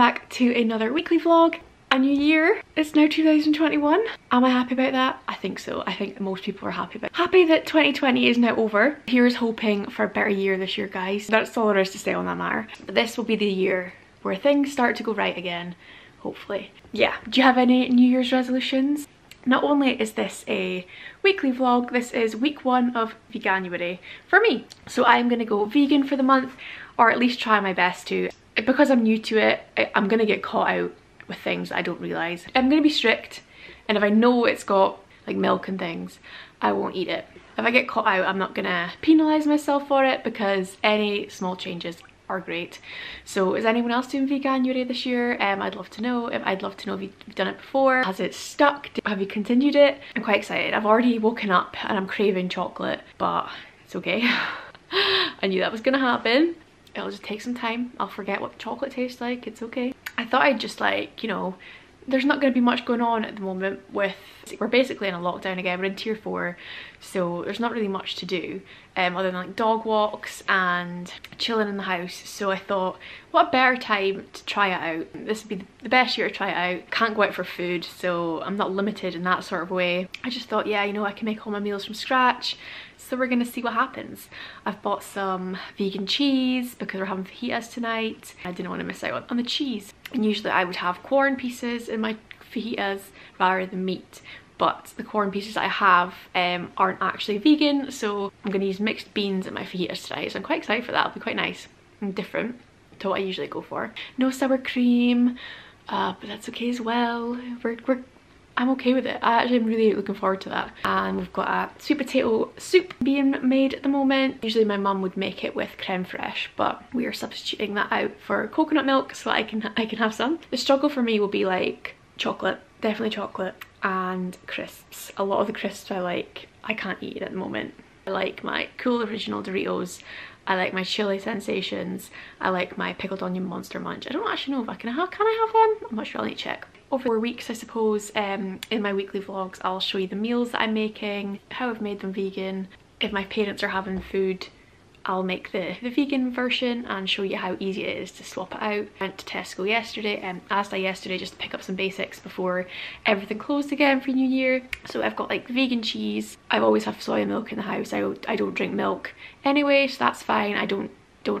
back to another weekly vlog. A new year. It's now 2021. Am I happy about that? I think so. I think most people are happy about it. Happy that 2020 is now over. Here's hoping for a better year this year, guys. That's all there is to say on that matter. But this will be the year where things start to go right again, hopefully. Yeah. Do you have any New Year's resolutions? Not only is this a weekly vlog, this is week one of Veganuary for me. So I'm going to go vegan for the month, or at least try my best to. Because I'm new to it, I'm going to get caught out with things I don't realise. I'm going to be strict, and if I know it's got like milk and things, I won't eat it. If I get caught out, I'm not going to penalise myself for it, because any small changes are great. So is anyone else doing Veganuary this year? I'd love to know. I'd love to know if you've done it before. Has it stuck? Have you continued it? I'm quite excited. I've already woken up and I'm craving chocolate, but it's okay. I knew that was going to happen. It'll just take some time. I'll forget what chocolate tastes like. It's okay. I thought I'd just, like, you know, there's not going to be much going on at the moment with, we're basically in a lockdown again, we're in tier 4, so there's not really much to do other than like dog walks and chilling in the house. So I thought, what a better time to try it out. This would be the best year to try it out. Can't go out for food, so I'm not limited in that sort of way. I just thought, yeah, you know, I can make all my meals from scratch, so we're gonna see what happens. I've bought some vegan cheese because we're having fajitas tonight. I didn't want to miss out on the cheese. And usually I would have corn pieces in my fajitas rather than meat, but the corn pieces I have aren't actually vegan, so I'm going to use mixed beans in my fajitas tonight, so I'm quite excited for that. It'll be quite nice and different to what I usually go for. No sour cream, but that's okay as well. I'm okay with it. I actually am really looking forward to that. And we've got a sweet potato soup being made at the moment. Usually my mum would make it with creme fraiche, but we are substituting that out for coconut milk so that I can have some. The struggle for me will be like chocolate, definitely chocolate, and crisps. A lot of the crisps I like, I can't eat at the moment. I like my cool original Doritos, I like my chili sensations, I like my pickled onion monster munch. I don't actually know if I can I have them? I'm not sure, I'll need to check. Over 4 weeks, I suppose, in my weekly vlogs, I'll show you the meals that I'm making, how I've made them vegan. If my parents are having food, I'll make the vegan version and show you how easy it is to swap it out. Went to Tesco yesterday, just to pick up some basics before everything closed again for New Year. So I've got like vegan cheese. I always have soy milk in the house. I don't drink milk anyway, so that's fine. I don't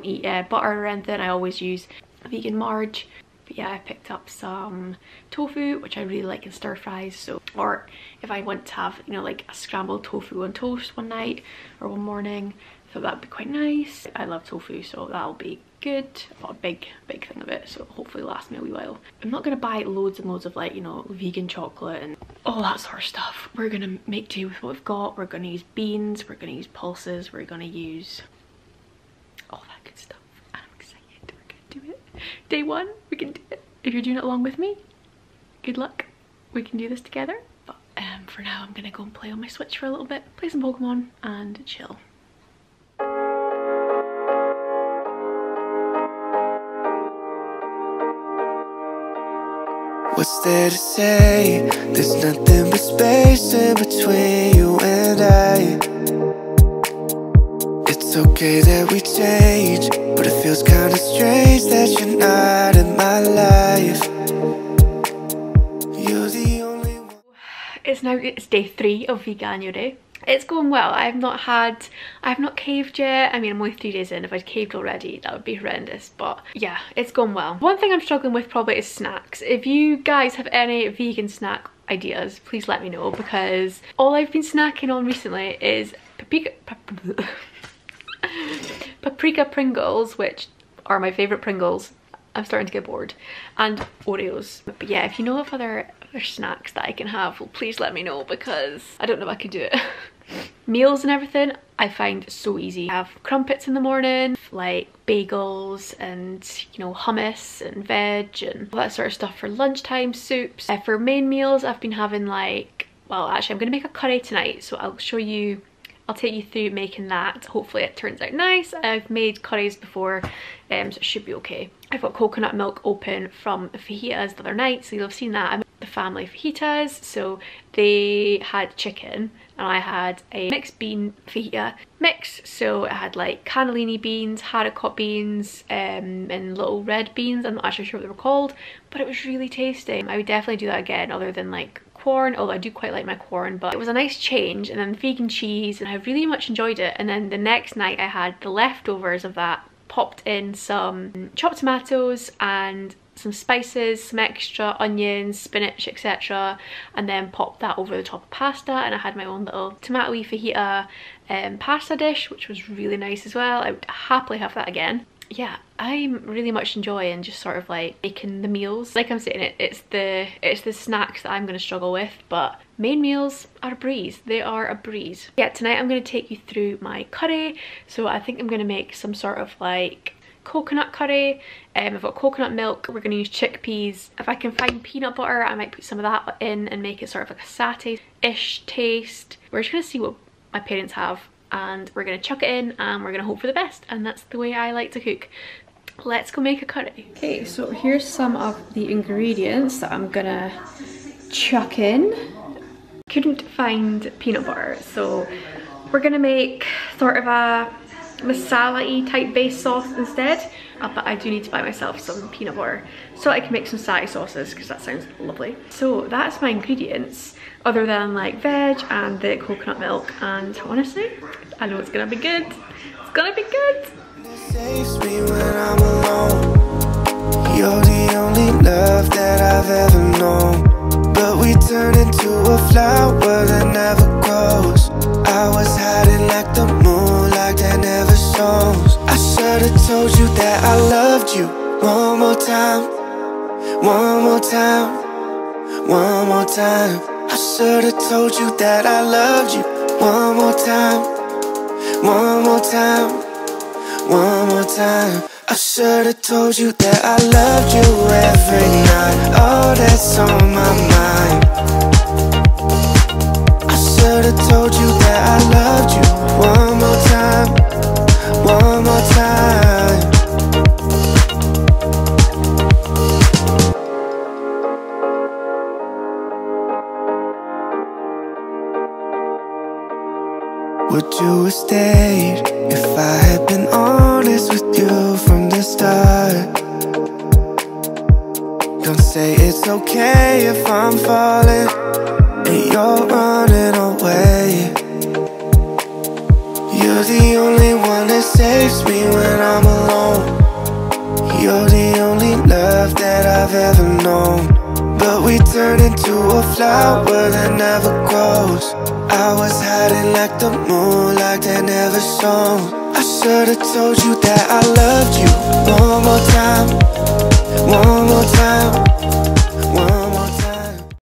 eat butter or anything. I always use vegan marge. But yeah, I picked up some tofu, which I really like in stir fries. So, or if I want to have, you know, like a scrambled tofu on toast one night or one morning, I thought that'd be quite nice. I love tofu, so that'll be good. I bought a big thing of it, so it'll hopefully last me a wee while. I'm not gonna buy loads and loads of, like, you know, vegan chocolate and all that sort of stuff. We're gonna make do with what we've got. We're gonna use beans. We're gonna use pulses. We're gonna use all that good stuff. Day one, we can do it. If you're doing it along with me, good luck. We can do this together. But for now, I'm gonna go and play on my Switch for a little bit, play some Pokemon and chill. What's there to say? There's nothing but space in between you and I. It's okay that we change, but it feels kinda strange that you're not in my life. You're the only one. It's day 3 of Veganuary. It's going well. I've not caved yet. I mean, I'm only 3 days in. If I'd caved already, that would be horrendous, but yeah, it's going well. One thing I'm struggling with probably is snacks. If you guys have any vegan snack ideas, please let me know, because all I've been snacking on recently is paprika Pringles, which are my favourite Pringles. I'm starting to get bored, and Oreos. But yeah, if you know of other snacks that I can have, well, please let me know, because I don't know if I can do it. Meals and everything I find so easy. I have crumpets in the morning, like bagels and, you know, hummus and veg and all that sort of stuff for lunchtime, soups. For main meals, I've been having like, well, actually I'm going to make a curry tonight, so I'll take you through making that. Hopefully it turns out nice. I've made curries before, so it should be okay. I've got coconut milk open from the fajitas the other night, so you'll have seen that. I made the family fajitas, so they had chicken and I had a mixed bean fajita mix. So it had like cannellini beans, haricot beans, and little red beans. I'm not actually sure what they were called, but it was really tasty. I would definitely do that again, other than like corn, although I do quite like my corn, but it was a nice change. And then vegan cheese, and I really much enjoyed it. And then the next night I had the leftovers of that, popped in some chopped tomatoes and some spices, some extra onions, spinach, etc., and then popped that over the top of pasta, and I had my own little tomato-y fajita pasta dish, which was really nice as well. I would happily have that again. Yeah, I'm really much enjoying just sort of like making the meals. Like I'm saying, it's the snacks that I'm going to struggle with, but main meals are a breeze. They are a breeze. Yeah, tonight I'm going to take you through my curry. So I think I'm going to make some sort of like coconut curry. I've got coconut milk, we're going to use chickpeas. If I can find peanut butter, I might put some of that in and make it sort of like a satay-ish taste. We're just going to see what my parents have, and we're gonna chuck it in and we're gonna hope for the best, and that's the way I like to cook. Let's go make a curry. Okay, so here's some of the ingredients that I'm gonna chuck in. Couldn't find peanut butter, so we're gonna make sort of a masala-y type base sauce instead. But I do need to buy myself some peanut butter so I can make some satay sauces, because that sounds lovely. So that's my ingredients, other than like veg and the coconut milk, and honestly, I know it's gonna be good. It's gonna be good. It saves me when I'm alone. You're the only love that I've ever known, but we turn into a flower that never grows. I was hiding like the moonlight that never shows. I should have told you that I loved you one more time, one more time, one more time. I should have told you that I loved you one more time, one more time, one more time. I should have told you that I loved you every night. Oh, that's on my mind. I should have told you that I loved you one more time, one more time. Would you have stayed if I had been honest with you from the start? Don't say it's okay if I'm falling and you're running away. You're the only one that saves me when I'm alone. You're the only love that I've ever known, but we turn into a flower that never grows. I was hiding like the moonlight that never shone. I should have told you that I loved you one more time, one more time.